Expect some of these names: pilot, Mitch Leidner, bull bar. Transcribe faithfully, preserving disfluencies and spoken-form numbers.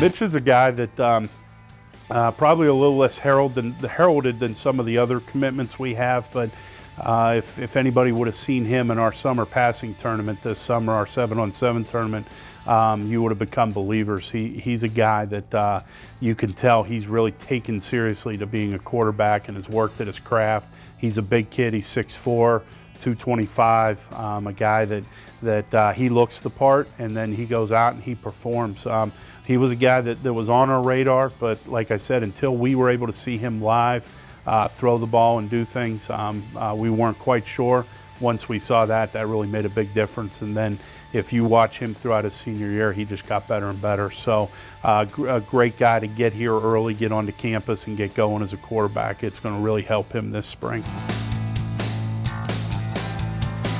Mitch is a guy that um, uh, probably a little less herald than, heralded than some of the other commitments we have, but uh, if, if anybody would have seen him in our summer passing tournament this summer, our seven on seven tournament, um, you would have become believers. He, he's a guy that uh, you can tell he's really taken seriously to being a quarterback and has worked at his craft. He's a big kid. He's six four. two twenty-five, um, a guy that, that uh, he looks the part, and then he goes out and he performs. Um, he was a guy that, that was on our radar, but like I said, until we were able to see him live, uh, throw the ball and do things, um, uh, we weren't quite sure. Once we saw that, that really made a big difference. And then if you watch him throughout his senior year, he just got better and better. So uh, a great guy to get here early, get onto campus and get going as a quarterback. It's going to really help him this spring.